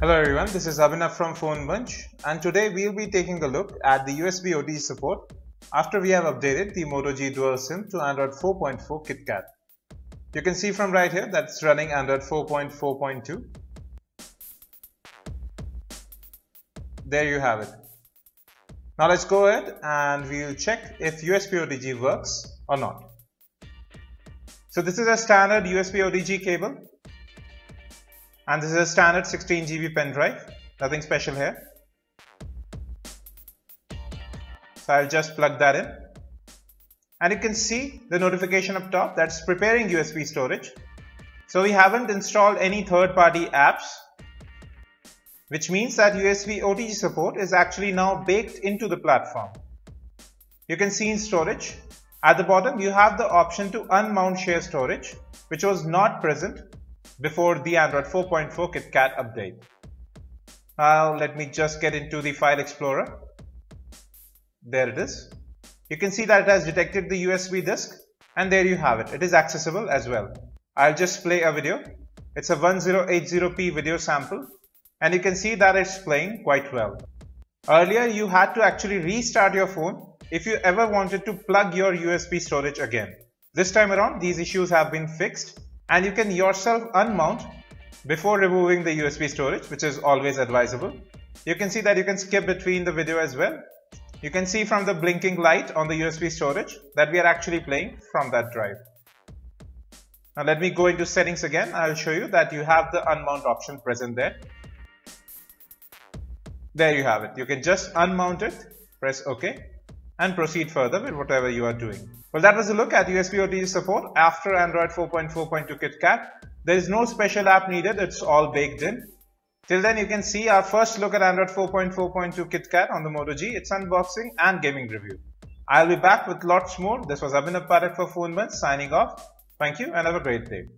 Hello everyone, this is Abhinav from PhoneBunch, and today we'll be taking a look at the USB OTG support after we have updated the Moto G Dual SIM to Android 4.4 KitKat. You can see from right here that's running Android 4.4.2. There you have it. Now let's go ahead and we'll check if USB OTG works or not. So this is a standard USB OTG cable. And this is a standard 16GB pen drive, nothing special here. So I'll just plug that in. And you can see the notification up top that's preparing USB storage. So we haven't installed any third-party apps, which means that USB OTG support is actually now baked into the platform. You can see in storage, at the bottom you have the option to unmount share storage, which was not present before the Android 4.4 KitKat update. Now let me just get into the file explorer. There it is. You can see that it has detected the USB disk, and there you have it. It is accessible as well. I'll just play a video. It's a 1080p video sample, and you can see that it's playing quite well. Earlier you had to actually restart your phone if you ever wanted to plug your USB storage again. This time around these issues have been fixed, and you can yourself unmount before removing the USB storage, which is always advisable. You can see that you can skip between the video as well. You can see from the blinking light on the USB storage that we are actually playing from that drive. Now let me go into settings again. I'll show you that you have the unmount option present there. There you have it. You can just unmount it, press OK, and proceed further with whatever you are doing. Well, that was a look at USB OTG support after Android 4.4.2 KitKat. There is no special app needed, it's all baked in. Till then, you can see our first look at Android 4.4.2 KitKat on the Moto G, its unboxing and gaming review. I'll be back with lots more. This was Abhinav Parekh for PhoneBunch signing off. Thank you and have a great day.